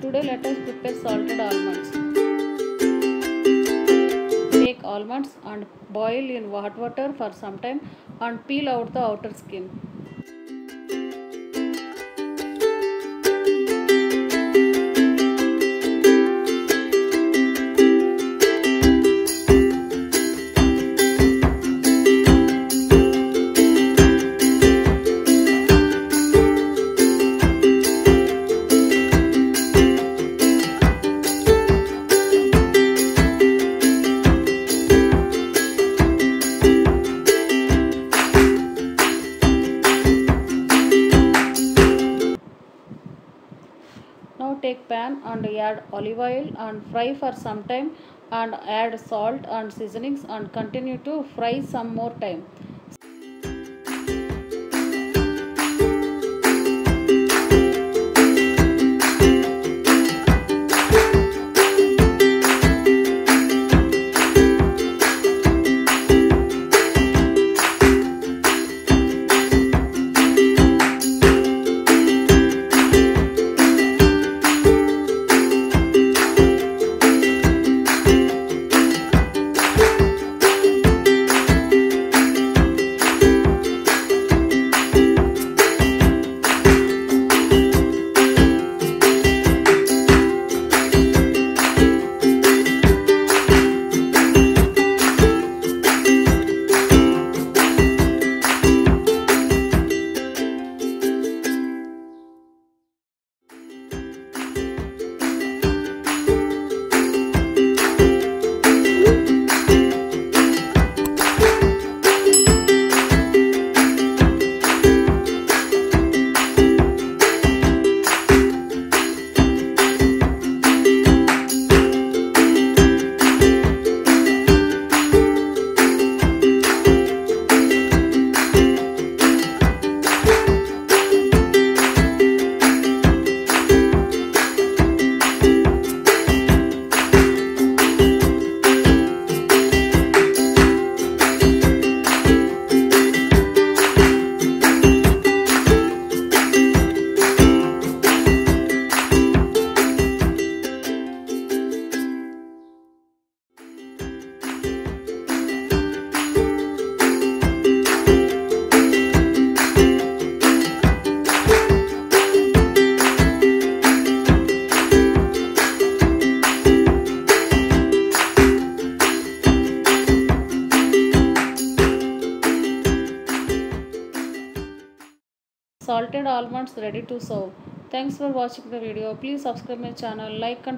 Today let us prepare salted almonds. Take almonds and boil in hot water for some time and peel out the outer skin. Now take pan and add olive oil and fry for some time and add salt and seasonings and continue to fry some more time. Salted almonds ready to serve. Thanks for watching the video. Please subscribe my channel, like and